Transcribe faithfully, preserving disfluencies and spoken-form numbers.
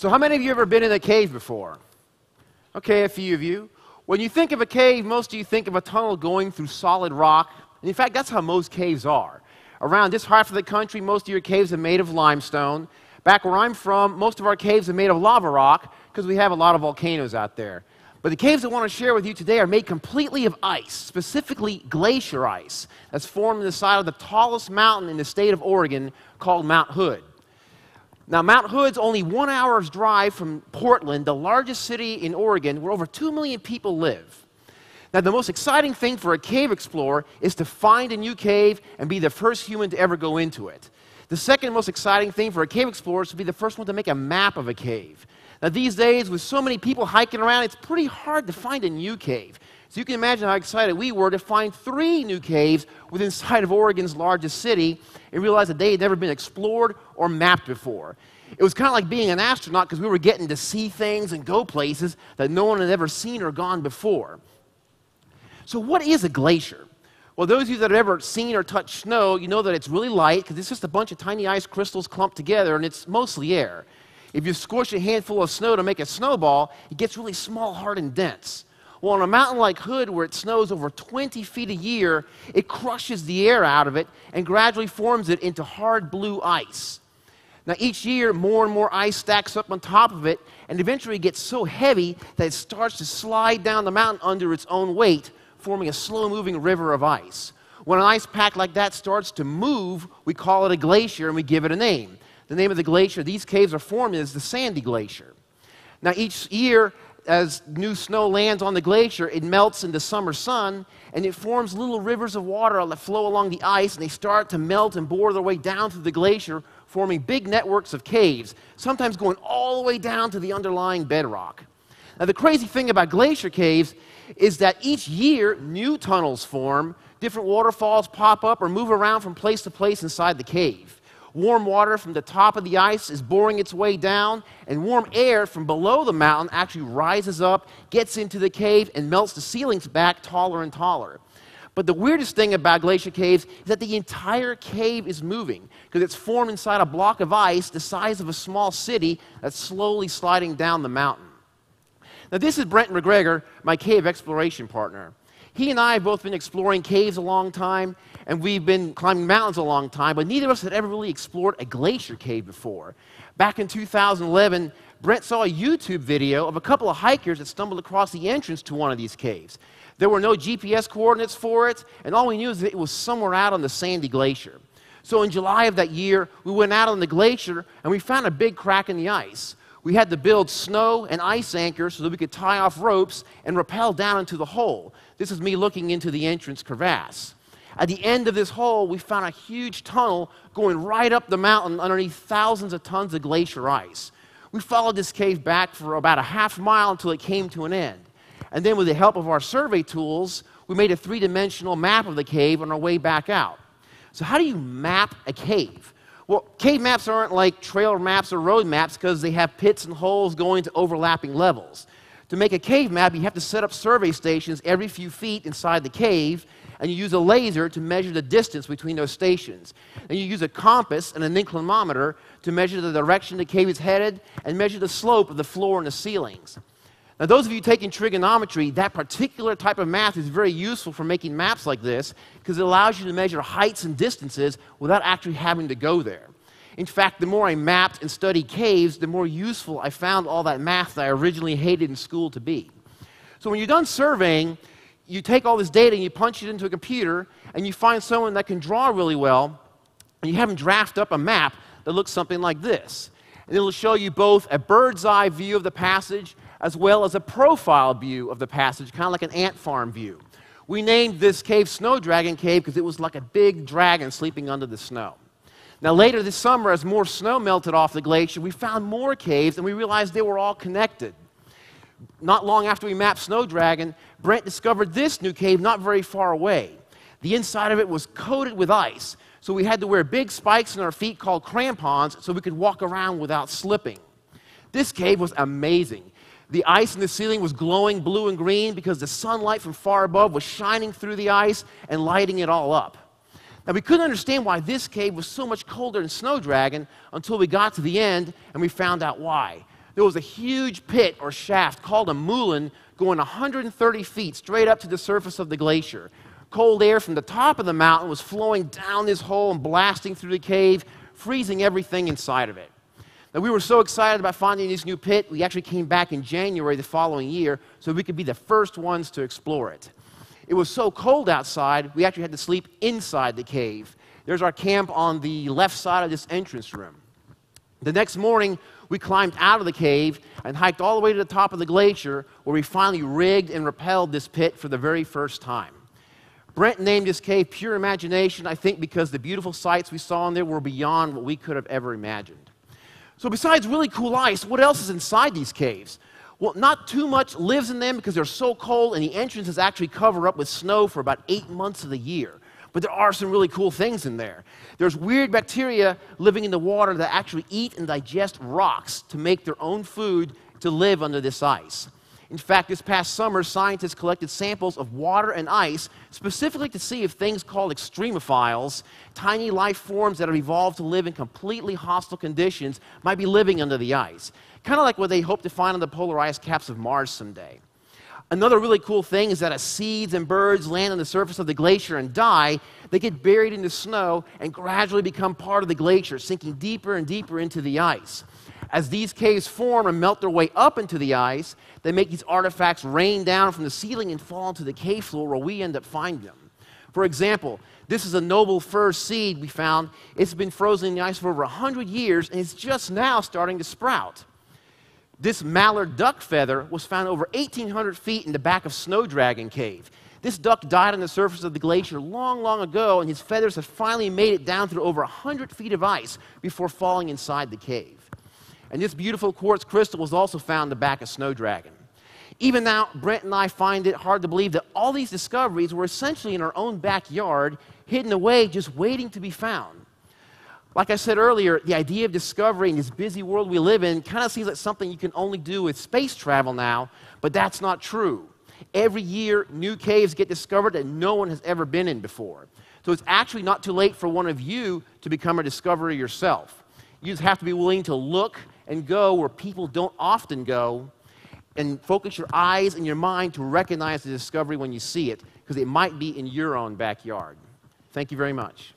So how many of you have ever been in a cave before? Okay, a few of you. When you think of a cave, most of you think of a tunnel going through solid rock. And in fact, that's how most caves are. Around this half of the country, most of your caves are made of limestone. Back where I'm from, most of our caves are made of lava rock because we have a lot of volcanoes out there. But the caves I want to share with you today are made completely of ice, specifically glacier ice that's formed in the side of the tallest mountain in the state of Oregon called Mount Hood. Now, Mount Hood's only one hour's drive from Portland, the largest city in Oregon, where over two million people live. Now, the most exciting thing for a cave explorer is to find a new cave and be the first human to ever go into it. The second most exciting thing for a cave explorer is to be the first one to make a map of a cave. Now, these days, with so many people hiking around, it's pretty hard to find a new cave. So you can imagine how excited we were to find three new caves within sight of Oregon's largest city and realize that they had never been explored or mapped before. It was kind of like being an astronaut because we were getting to see things and go places that no one had ever seen or gone before. So what is a glacier? Well, those of you that have ever seen or touched snow, you know that it's really light because it's just a bunch of tiny ice crystals clumped together, and it's mostly air. If you squish a handful of snow to make a snowball, it gets really small, hard, and dense. Well, on a mountain like Hood, where it snows over twenty feet a year, it crushes the air out of it and gradually forms it into hard blue ice. Now, each year, more and more ice stacks up on top of it, and eventually it gets so heavy that it starts to slide down the mountain under its own weight, forming a slow-moving river of ice. When an ice pack like that starts to move, we call it a glacier, and we give it a name. The name of the glacier these caves are formed is the Sandy Glacier. Now, each year, as new snow lands on the glacier, it melts in the summer sun, and it forms little rivers of water that flow along the ice, and they start to melt and bore their way down through the glacier, forming big networks of caves, sometimes going all the way down to the underlying bedrock. Now, the crazy thing about glacier caves is that each year, new tunnels form, different waterfalls pop up or move around from place to place inside the cave. Warm water from the top of the ice is boring its way down, and warm air from below the mountain actually rises up, gets into the cave, and melts the ceilings back taller and taller. But the weirdest thing about glacier caves is that the entire cave is moving, because it's formed inside a block of ice the size of a small city that's slowly sliding down the mountain. Now, this is Brent McGregor, my cave exploration partner. He and I have both been exploring caves a long time, and we've been climbing mountains a long time, but neither of us had ever really explored a glacier cave before. Back in two thousand eleven, Brent saw a YouTube video of a couple of hikers that stumbled across the entrance to one of these caves. There were no G P S coordinates for it, and all we knew is that it was somewhere out on the Sandy Glacier. So in July of that year, we went out on the glacier, and we found a big crack in the ice. We had to build snow and ice anchors so that we could tie off ropes and rappel down into the hole. This is me looking into the entrance crevasse. At the end of this hole, we found a huge tunnel going right up the mountain underneath thousands of tons of glacier ice. We followed this cave back for about a half mile until it came to an end. And then with the help of our survey tools, we made a three-dimensional map of the cave on our way back out. So how do you map a cave? Well, cave maps aren't like trail maps or road maps because they have pits and holes going to overlapping levels. To make a cave map, you have to set up survey stations every few feet inside the cave, and you use a laser to measure the distance between those stations. And you use a compass and an inclinometer to measure the direction the cave is headed and measure the slope of the floor and the ceilings. Now, those of you taking trigonometry, that particular type of math is very useful for making maps like this because it allows you to measure heights and distances without actually having to go there. In fact, the more I mapped and studied caves, the more useful I found all that math that I originally hated in school to be. So when you're done surveying, you take all this data and you punch it into a computer, and you find someone that can draw really well, and you have them draft up a map that looks something like this. And it'll show you both a bird's eye view of the passage as well as a profile view of the passage, kind of like an ant farm view. We named this cave Snow Dragon Cave because it was like a big dragon sleeping under the snow. Now, later this summer, as more snow melted off the glacier, we found more caves, and we realized they were all connected. Not long after we mapped Snow Dragon, Brent discovered this new cave not very far away. The inside of it was coated with ice, so we had to wear big spikes in our feet called crampons so we could walk around without slipping. This cave was amazing. The ice in the ceiling was glowing blue and green because the sunlight from far above was shining through the ice and lighting it all up. Now, we couldn't understand why this cave was so much colder than Snow Dragon until we got to the end and we found out why. there was a huge pit or shaft called a moulin going one hundred thirty feet straight up to the surface of the glacier. Cold air from the top of the mountain was flowing down this hole and blasting through the cave, freezing everything inside of it. Now, we were so excited about finding this new pit, we actually came back in January the following year so we could be the first ones to explore it. It was so cold outside, we actually had to sleep inside the cave. There's our camp on the left side of this entrance room. The next morning, we climbed out of the cave and hiked all the way to the top of the glacier where we finally rigged and rappelled this pit for the very first time. Brent named this cave Pure Imagination, I think, because the beautiful sights we saw in there were beyond what we could have ever imagined. So besides really cool ice, what else is inside these caves? Well, not too much lives in them because they're so cold and the entrances actually cover up with snow for about eight months of the year. But there are some really cool things in there. There's weird bacteria living in the water that actually eat and digest rocks to make their own food to live under this ice. In fact, this past summer, scientists collected samples of water and ice specifically to see if things called extremophiles, tiny life forms that have evolved to live in completely hostile conditions, might be living under the ice. Kind of like what they hope to find on the polar ice caps of Mars someday. Another really cool thing is that as seeds and birds land on the surface of the glacier and die, they get buried in the snow and gradually become part of the glacier, sinking deeper and deeper into the ice. As these caves form and melt their way up into the ice, they make these artifacts rain down from the ceiling and fall into the cave floor where we end up finding them. For example, this is a noble fir seed we found. It's been frozen in the ice for over one hundred years, and it's just now starting to sprout. This mallard duck feather was found over eighteen hundred feet in the back of Snow Dragon Cave. This duck died on the surface of the glacier long, long ago, and his feathers had finally made it down through over one hundred feet of ice before falling inside the cave. And this beautiful quartz crystal was also found in the back of Snow Dragon. Even now, Brent and I find it hard to believe that all these discoveries were essentially in our own backyard, hidden away, just waiting to be found. Like I said earlier, the idea of discovery in this busy world we live in kind of seems like something you can only do with space travel now, but that's not true. Every year, new caves get discovered that no one has ever been in before. So it's actually not too late for one of you to become a discoverer yourself. You just have to be willing to look and go where people don't often go, and focus your eyes and your mind to recognize the discovery when you see it, because it might be in your own backyard. Thank you very much.